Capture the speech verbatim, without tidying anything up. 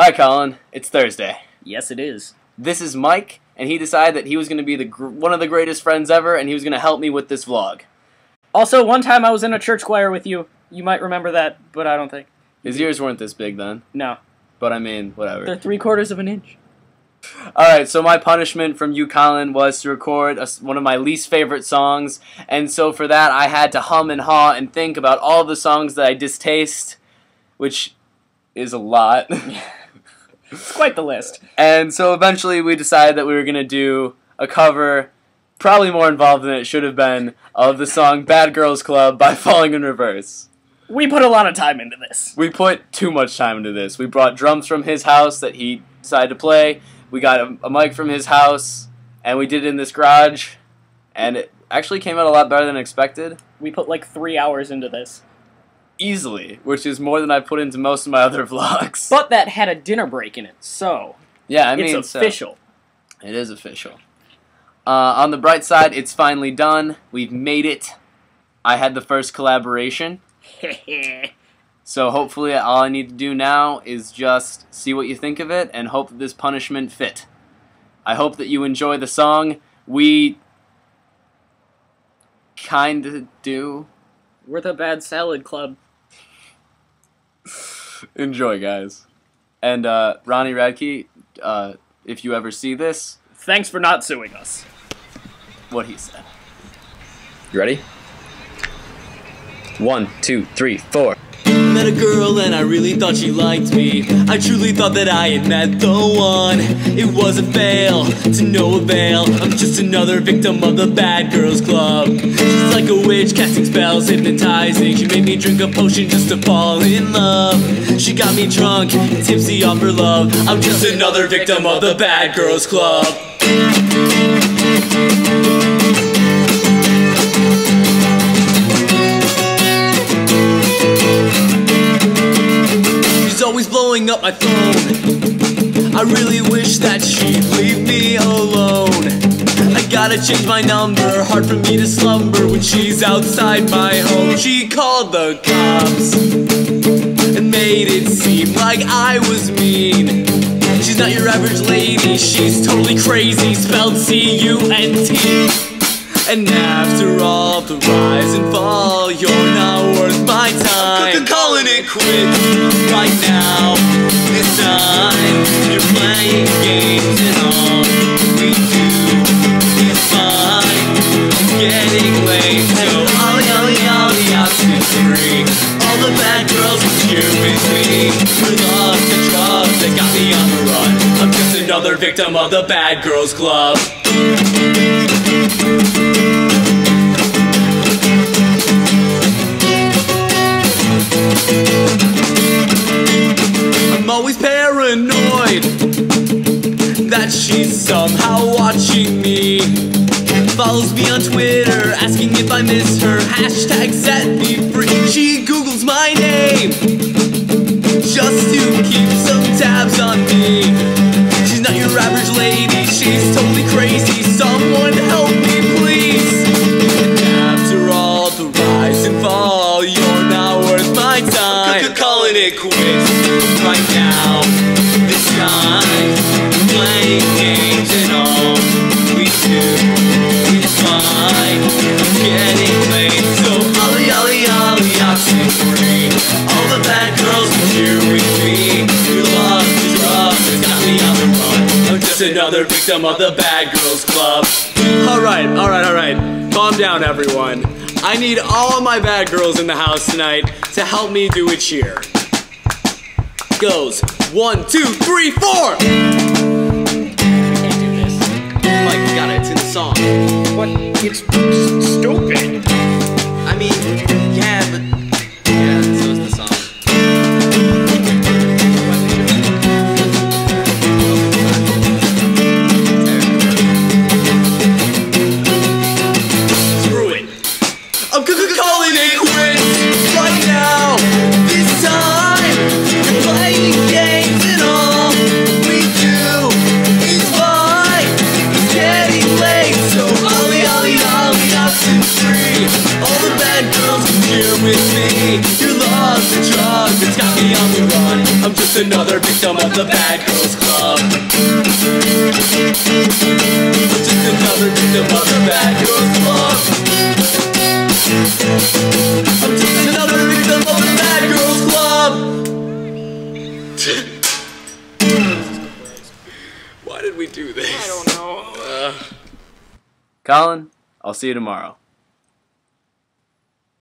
Hi, Colin. It's Thursday. Yes, it is. This is Mike, and he decided that he was going to be the gr one of the greatest friends ever, and he was going to help me with this vlog. Also, one time I was in a church choir with you. You might remember that, but I don't think. His ears weren't this big then. No. But, I mean, whatever. They're three quarters of an inch. Alright, so my punishment from you, Colin, was to record a, one of my least favorite songs, and so for that I had to hum and haw and think about all the songs that I distaste, which is a lot. It's quite the list. And so eventually we decided that we were going to do a cover, probably more involved than it should have been, of the song Bad Girls Club by Falling in Reverse. We put a lot of time into this. We put too much time into this. We brought drums from his house that he decided to play. We got a, a mic from his house, and we did it in this garage, and it actually came out a lot better than expected. We put like three hours into this. Easily, which is more than I put into most of my other vlogs. But that had a dinner break in it, so yeah, I mean, it's official. So, it is official. Uh, on the bright side, it's finally done. We've made it. I had the first collaboration. So hopefully all I need to do now is just see what you think of it and hope that this punishment fit. I hope that you enjoy the song. We kinda do. We're the Bad Salad Club. Enjoy, guys. And uh, Ronnie Radke, uh, if you ever see this, thanks for not suing us. What he said. You ready? One, two, three, four. Met a girl and I really thought she liked me. I truly thought that I had met the one. It was a fail, to no avail. I'm just another victim of the Bad Girls Club. She's like a witch, casting spells, hypnotizing. She made me drink a potion just to fall in love. She got me drunk, tipsy off her love. I'm just another victim of the Bad Girls Club. Blowing up my phone. I really wish that she'd leave me alone. I gotta change my number, hard for me to slumber when she's outside my home. She called the cops and made it seem like I was mean. She's not your average lady, she's totally crazy, spelled C U N T. And after all the rise and fall, you're not worth my time. I'm calling it quits right now. This time you're playing games and all we do is fine. It's getting late, so ollie ollie ollie out to three. All the bad girls are here with me. For love and drugs that got me on the run. I'm just another victim of the Bad Girls Club. I'm always paranoid that she's somehow watching me. Follows me on Twitter, asking if I miss her. Hashtag set me free. She Googles my name just to keep some tabs on me. She's not your average lady, she's totally crazy. Someone help me, please. And after all the rise and fall, you're not worth my time. C-c-c- calling it quits right now. This time, playing games and all we do is fine. I'm getting late, so ollie ollie ollie option three. All the bad girls are here with me. Your love is rough, it's got me on the run. I'm just another victim of the Bad Girls Club. Alright, alright, alright. Calm down, everyone. I need all my bad girls in the house tonight to help me do a cheer. Goes one, two, three, four! I can't do this. Mike, we got it. It's in the song. What? It's stupid. I mean, yeah, but. Yeah, so is the song. All the bad girls of the Bad Girls Club. But just another victim of the Bad Girls Club. I'm just another victim of the Bad Girls Club. Why did we do this? I don't know. Uh. Colin, I'll see you tomorrow.